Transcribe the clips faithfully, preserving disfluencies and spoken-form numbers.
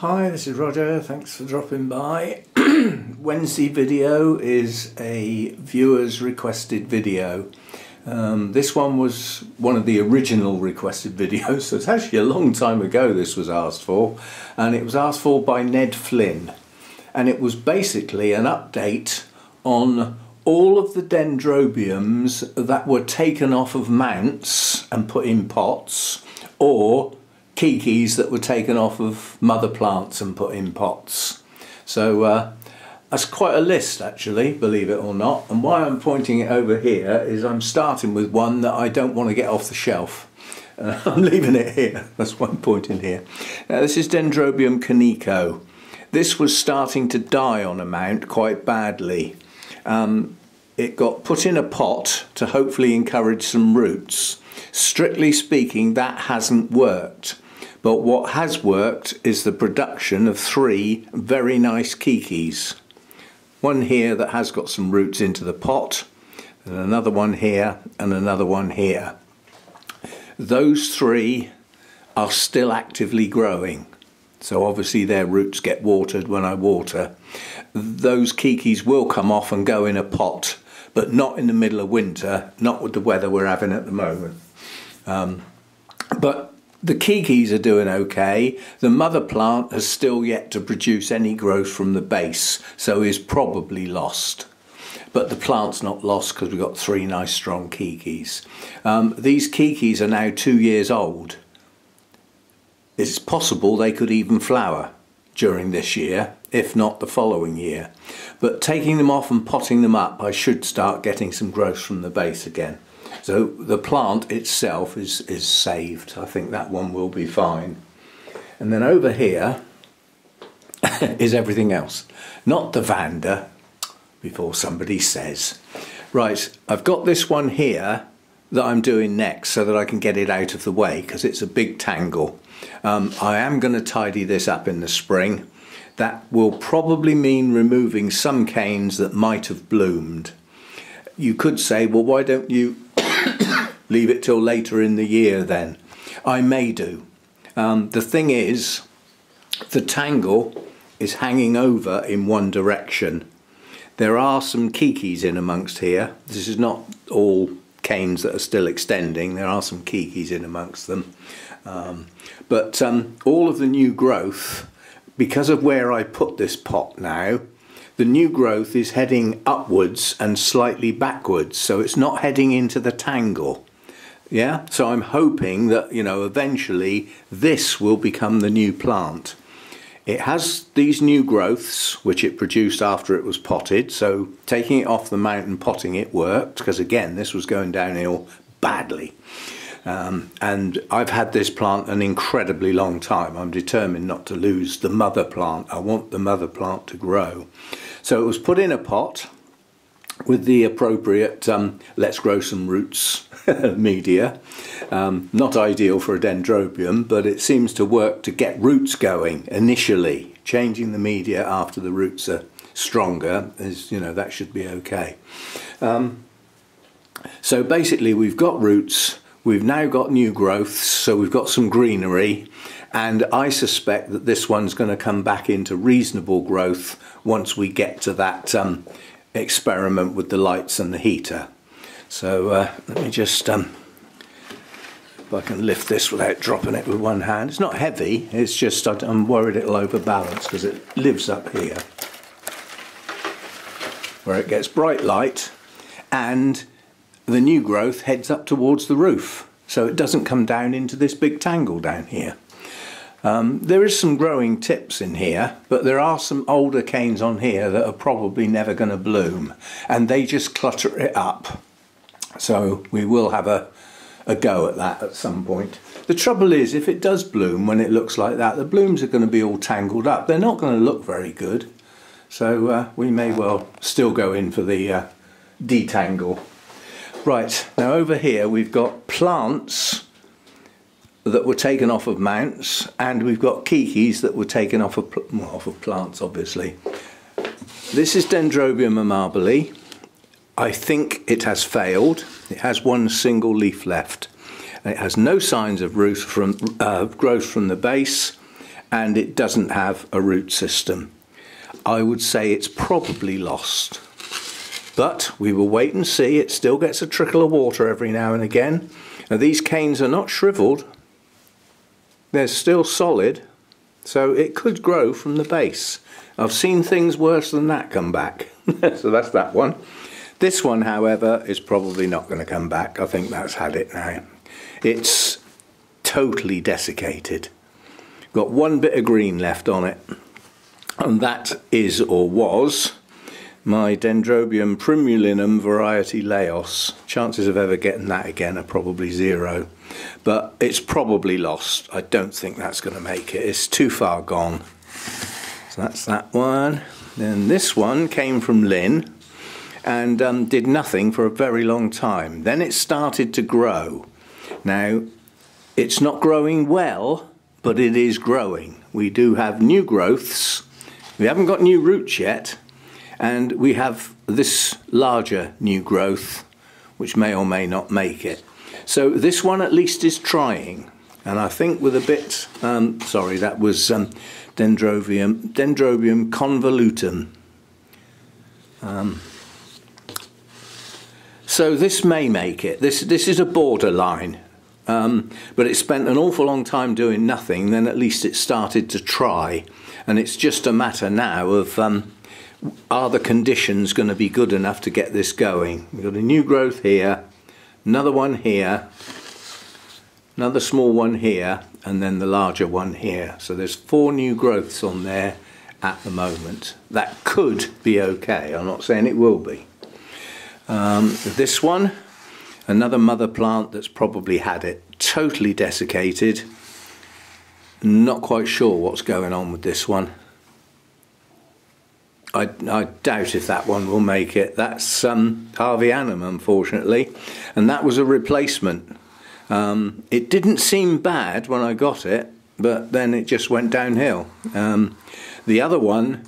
Hi, this is Roger, thanks for dropping by. Wednesday video is a viewer's requested video. Um, this one was one of the original requested videos, so it's actually a long time ago this was asked for, and it was asked for by Ned Flynn, and it was basically an update on all of the dendrobiums that were taken off of mounts and put in pots, or Keikis that were taken off of mother plants and put in pots. So uh, that's quite a list actually, believe it or not. And why I'm pointing it over here is I'm starting with one that I don't want to get off the shelf. Uh, I'm leaving it here, that's why I'm pointing here. Now this is Dendrobium canico. This was starting to die on a mount quite badly. Um, it got put in a pot to hopefully encourage some roots. Strictly speaking, that hasn't worked. But what has worked is the production of three very nice Keikis. One here that has got some roots into the pot, and another one here, and another one here. Those three are still actively growing. So obviously their roots get watered when I water. Those Keikis will come off and go in a pot, but not in the middle of winter, not with the weather we're having at the moment. Um, but the Keikis are doing okay. The mother plant has still yet to produce any growth from the base, so is probably lost. But the plant's not lost because we've got three nice strong Keikis. Um, these Keikis are now two years old. It's possible they could even flower during this year, if not the following year. But taking them off and potting them up, I should start getting some growth from the base again. So the plant itself is, is saved. I think that one will be fine. And then over here is everything else. Not the Vanda, before somebody says. Right, I've got this one here that I'm doing next so that I can get it out of the way because it's a big tangle. Um, I am going to tidy this up in the spring. That will probably mean removing some canes that might have bloomed. You could say, well, why don't you leave it till later in the year then? I may do. Um, the thing is, the tangle is hanging over in one direction. There are some Keikis in amongst here. This is not all canes that are still extending. There are some Keikis in amongst them. Um, but um, all of the new growth, because of where I put this pot now, the new growth is heading upwards and slightly backwards, so it's not heading into the tangle. Yeah, so I'm hoping that, you know, eventually this will become the new plant. It has these new growths which it produced after it was potted, so taking it off the mount and potting it worked, because again this was going downhill badly. Um, and I've had this plant an incredibly long time. I'm determined not to lose the mother plant. I want the mother plant to grow. So it was put in a pot with the appropriate um, let's grow some roots media. Um, not ideal for a dendrobium, but it seems to work to get roots going initially. Changing the media after the roots are stronger is, you know, that should be okay. Um, so basically we've got roots. We've now got new growths, so we've got some greenery, and I suspect that this one's going to come back into reasonable growth once we get to that um, experiment with the lights and the heater. So uh, let me just, um, if I can lift this without dropping it with one hand. It's not heavy, it's just I'm worried it'll overbalance because it lives up here where it gets bright light, and the new growth heads up towards the roof, so it doesn't come down into this big tangle down here. Um, there is some growing tips in here, but there are some older canes on here that are probably never going to bloom, and they just clutter it up. So we will have a, a go at that at some point. The trouble is, if it does bloom when it looks like that, the blooms are going to be all tangled up. They're not going to look very good, so uh, we may well still go in for the uh, detangle. Right, now over here we've got plants that were taken off of mounts, and we've got Keikis that were taken off of, well, off of plants, obviously. This is Dendrobium amabilis. I think it has failed. It has one single leaf left. It has no signs of root from, uh, growth from the base, and it doesn't have a root system. I would say it's probably lost. But we will wait and see. It still gets a trickle of water every now and again. Now these canes are not shriveled. They're still solid. So it could grow from the base. I've seen things worse than that come back. So that's that one. This one, however, is probably not going to come back. I think that's had it now. It's totally desiccated. Got one bit of green left on it. And that is, or was, my Dendrobium primulinum variety laos. Chances of ever getting that again are probably zero. But it's probably lost. I don't think that's going to make it. It's too far gone. So that's that one. Then this one came from Lynn and um, did nothing for a very long time. Then it started to grow. Now, it's not growing well, but it is growing. We do have new growths. We haven't got new roots yet, and we have this larger new growth, which may or may not make it. So this one at least is trying, and I think with a bit, um, sorry, that was um, Dendrobium, Dendrobium convolutum. Um, so this may make it. This, this is a borderline, um, but it spent an awful long time doing nothing, then at least it started to try. And it's just a matter now of um, are the conditions going to be good enough to get this going? We've got a new growth here, another one here, another small one here, and then the larger one here. So there's four new growths on there at the moment. That could be okay. I'm not saying it will be. Um, this one, another mother plant that's probably had it, totally desiccated. Not quite sure what's going on with this one. I, I doubt if that one will make it. That's um, Harvey Annam, unfortunately, and that was a replacement. Um, it didn't seem bad when I got it, but then it just went downhill. Um, the other one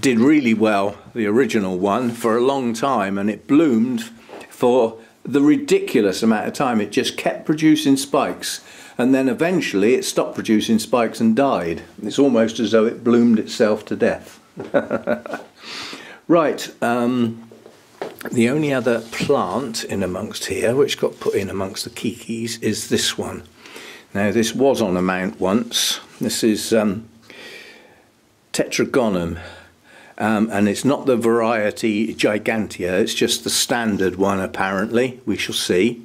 did really well, the original one, for a long time, and it bloomed for the ridiculous amount of time. It just kept producing spikes. And then eventually it stopped producing spikes and died. It's almost as though it bloomed itself to death. Right, um, the only other plant in amongst here, which got put in amongst the Keikis, is this one. Now this was on a mount once. This is um, Tetragonum. Um, and it's not the variety Gigantea, it's just the standard one apparently, we shall see.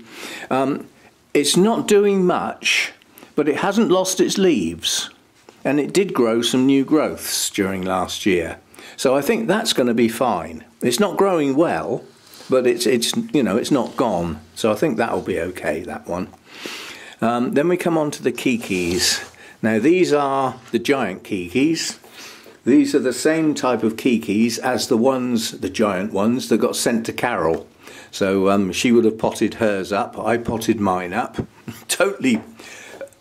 Um, It's not doing much, but it hasn't lost its leaves, and it did grow some new growths during last year. So I think that's going to be fine. It's not growing well, but it's, it's you know, it's not gone. So I think that'll be okay, that one. Um, then we come on to the Keikis. Now these are the giant Keikis. These are the same type of Keikis as the ones, the giant ones, that got sent to Carol. So um, she would have potted hers up, I potted mine up. Totally,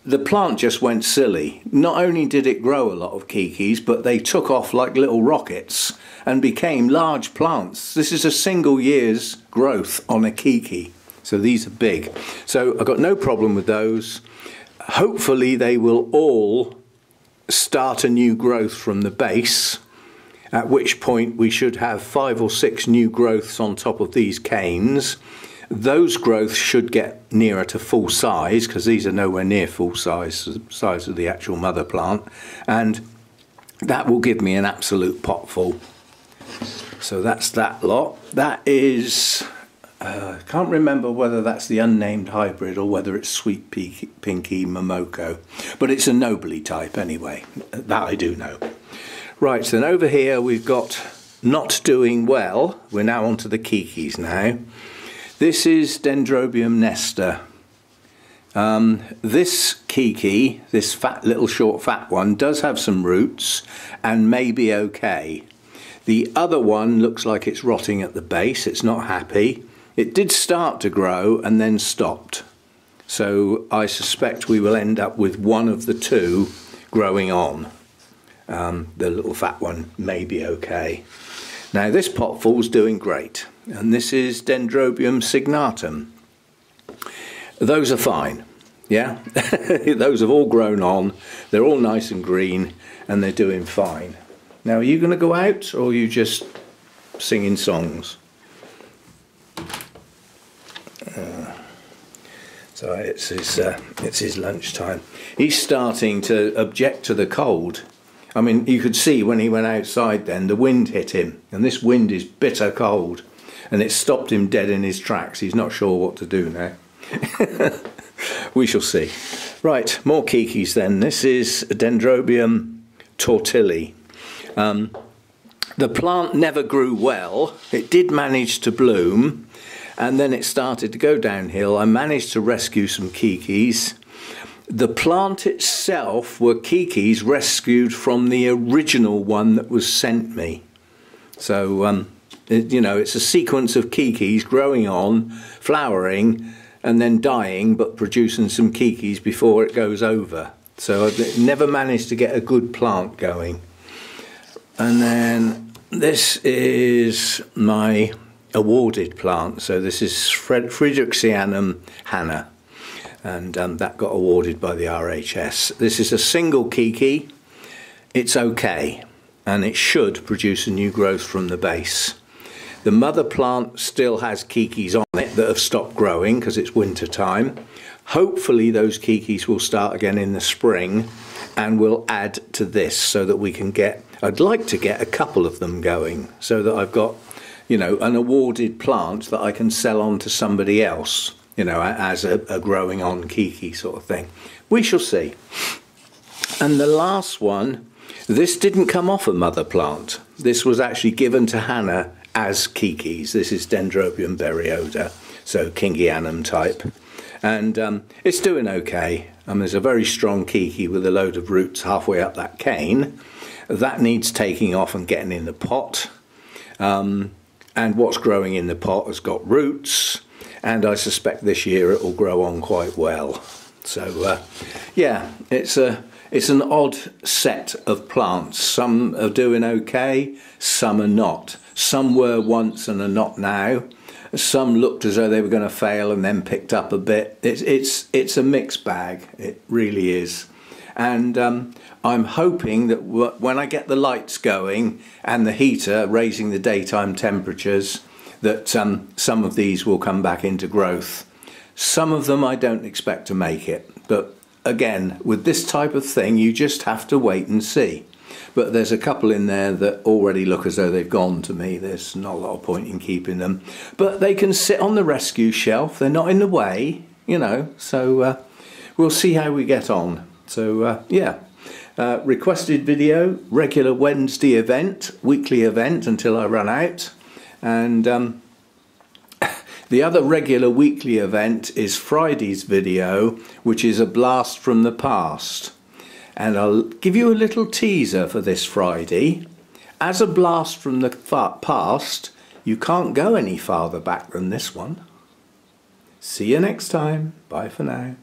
the plant just went silly. Not only did it grow a lot of Keikis, but they took off like little rockets and became large plants. This is a single year's growth on a Keiki. So these are big. So I've got no problem with those. Hopefully they will all start a new growth from the base, at which point we should have five or six new growths on top of these canes. Those growths should get nearer to full size, because these are nowhere near full size, size of the actual mother plant, and that will give me an absolute pot full. So that's that lot. That is, I uh, can't remember whether that's the unnamed hybrid or whether it's Sweet Pinky Momoko, but it's a nobly type anyway, that I do know. Right, so then over here we've got not doing well. We're now onto the Keikis now. This is Dendrobium nesta. Um, this Keiki, this fat little short fat one, does have some roots and may be okay. The other one looks like it's rotting at the base. It's not happy. It did start to grow and then stopped. So I suspect we will end up with one of the two growing on. Um, the little fat one may be okay. Now this potful's doing great, and this is Dendrobium signatum. Those are fine. Yeah, those have all grown on, they're all nice and green, and they're doing fine. Now, are you going to go out, or are you just singing songs? Uh, so it's his, uh, it's his lunchtime. He's starting to object to the cold. I mean, you could see when he went outside then, the wind hit him, and this wind is bitter cold, and it stopped him dead in his tracks. He's not sure what to do now. We shall see. Right, more Keikis then. This is Dendrobium tortilli. Um, the plant never grew well. It did manage to bloom, and then it started to go downhill. I managed to rescue some Keikis. The plant itself were Keikis rescued from the original one that was sent me. So, um, it, you know, it's a sequence of Keikis growing on, flowering, and then dying, but producing some Keikis before it goes over. So I've never managed to get a good plant going. And then this is my awarded plant. So this is Fred Friedrichsianum Hannah, and um, that got awarded by the R H S. This is a single Keiki. It's okay, and it should produce a new growth from the base. The mother plant still has Keikis on it that have stopped growing because it's winter time. Hopefully those Keikis will start again in the spring and will add to this so that we can get, I'd like to get a couple of them going so that I've got, you know, an awarded plant that I can sell on to somebody else, you know, as a, a growing on Keiki sort of thing. We shall see. And the last one, this didn't come off a mother plant. This was actually given to Hannah as Keikis. This is Dendrobium berioda, so Kingianum type, and um, it's doing okay. Um, there's a very strong Keiki with a load of roots halfway up that cane. That needs taking off and getting in the pot, um, and what's growing in the pot has got roots, and I suspect this year it will grow on quite well. So uh, yeah, it's a It's an odd set of plants. Some are doing okay, some are not. Some were once and are not now. Some looked as though they were going to fail and then picked up a bit. It's, it's, it's a mixed bag, it really is. And um, I'm hoping that w when I get the lights going and the heater raising the daytime temperatures, that um, some of these will come back into growth. Some of them I don't expect to make it, but again, with this type of thing, you just have to wait and see. But there's a couple in there that already look as though they've gone to me. There's not a lot of point in keeping them. But they can sit on the rescue shelf. They're not in the way, you know. So uh, we'll see how we get on. So, uh, yeah. Uh, requested video, regular Wednesday event, weekly event until I run out. And Um, The other regular weekly event is Friday's video, which is a blast from the past. And I'll give you a little teaser for this Friday. As a blast from the past, you can't go any farther back than this one. See you next time. Bye for now.